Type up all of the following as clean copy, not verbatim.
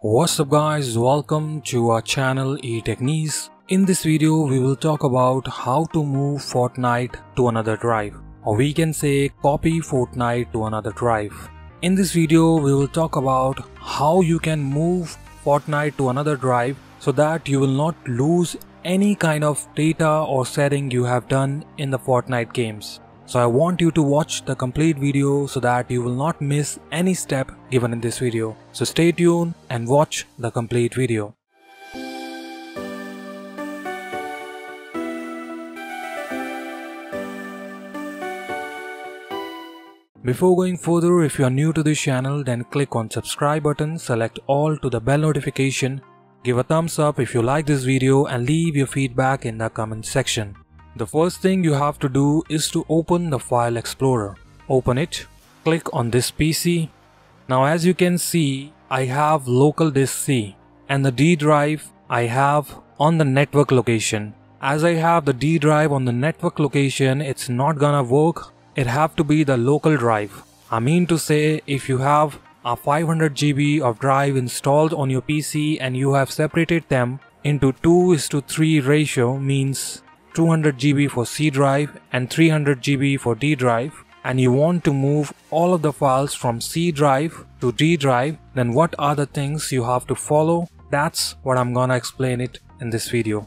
What's up guys, welcome to our channel eTechniz. In this video we will talk about how to move Fortnite to another drive, or we can say copy Fortnite to another drive. In this video we will talk about how you can move Fortnite to another drive so that you will not lose any kind of data or setting you have done in the Fortnite games. So I want you to watch the complete video so that you will not miss any step given in this video. So stay tuned and watch the complete video. Before going further, if you are new to this channel, then click on subscribe button, select all to the bell notification, give a thumbs up if you like this video and leave your feedback in the comment section. The first thing you have to do is to open the file explorer. Open it, click on this PC. Now as you can see, I have local disk C and the D drive I have on the network location. As I have the D drive on the network location, it's not gonna work. It have to be the local drive. I mean to say, if you have a 500 GB of drive installed on your PC and you have separated them into 2:3 ratio, means 200 GB for C drive and 300 GB for D drive, and you want to move all of the files from C drive to D drive, then what are the things you have to follow? That's what I'm gonna explain it in this video.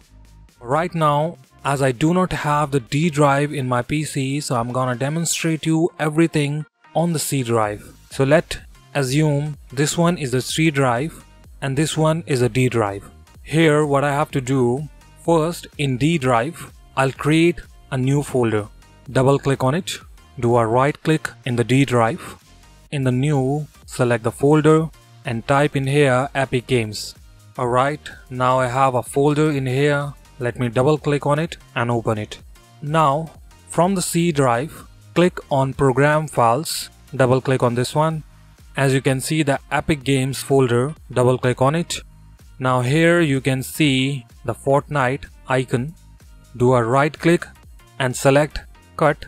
Right now, as I do not have the D drive in my PC, so I'm gonna demonstrate you everything on the C drive. So let's assume this one is the C drive and this one is a D drive. Here what I have to do, first in D drive, I'll create a new folder. Double click on it, do a right click in the D drive. In the new, select the folder and type in here Epic Games. Alright, now I have a folder in here. Let me double click on it and open it. Now from the C drive, click on Program Files, double click on this one. As you can see the Epic Games folder, double click on it. Now here you can see the Fortnite icon. Do a right click and select cut,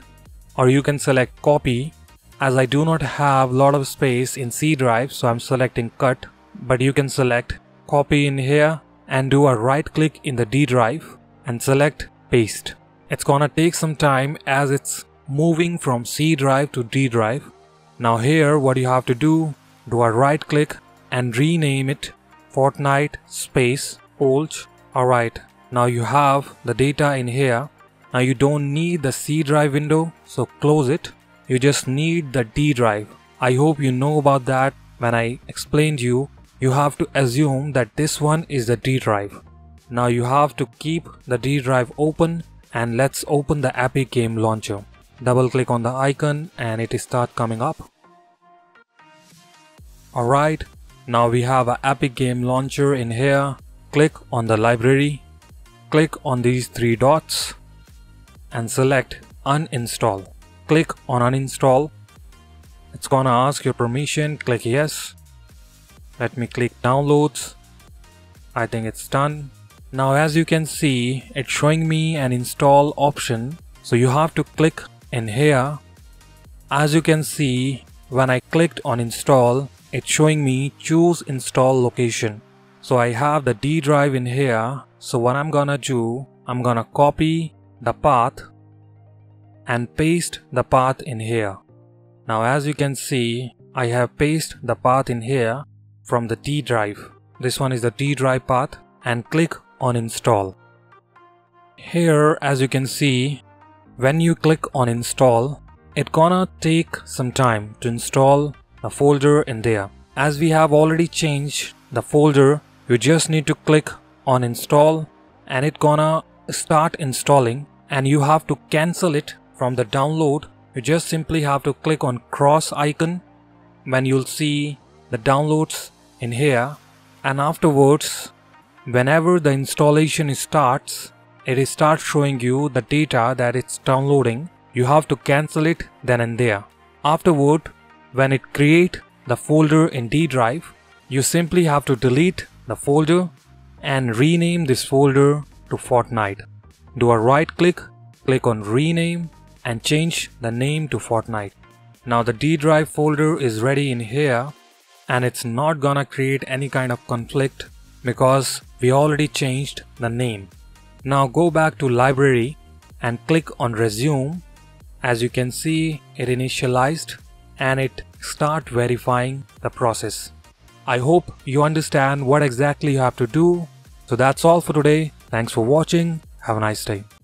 or you can select copy. As I do not have a lot of space in C drive, so I'm selecting cut, but you can select copy in here and do a right click in the D drive and select paste. It's gonna take some time as it's moving from C drive to D drive. Now here what you have to do a right click and rename it Fortnite space old. Alright, now you have the data in here. Now you don't need the C drive window, so close it. You just need the D drive. I hope you know about that. When I explained you have to assume that this one is the D drive. Now you have to keep the D drive open, and let's open the Epic Game Launcher. Double click on the icon and it starts coming up. Alright, now we have an Epic Game Launcher in here. Click on the library, click on these three dots and select uninstall. Click on uninstall. It's gonna ask your permission, click yes. Let me click downloads. I think it's done. Now as you can see, it's showing me an install option. So you have to click in here. As you can see, when I clicked on install, it's showing me choose install location. So I have the D drive in here. So what I'm gonna do, I'm gonna copy the path and paste the path in here. Now as you can see, I have pasted the path in here from the D drive. This one is the D drive path, and click on install. Here as you can see, when you click on install, it's gonna take some time to install the folder in there. As we have already changed the folder, you just need to click on install and it's gonna start installing, and you have to cancel it from the download. You just simply have to click on cross icon when you'll see the downloads in here, and afterwards whenever the installation starts, it starts showing you the data that it's downloading. You have to cancel it then and there. Afterward, when it creates the folder in D drive, you simply have to delete the folder and rename this folder to Fortnite. Do a right click, click on rename and change the name to Fortnite. Now the D drive folder is ready in here, and it's not gonna create any kind of conflict because we already changed the name. Now go back to library and click on resume. As you can see, it initialized and it start verifying the process. I hope you understand what exactly you have to do. So that's all for today. Thanks for watching. Have a nice day.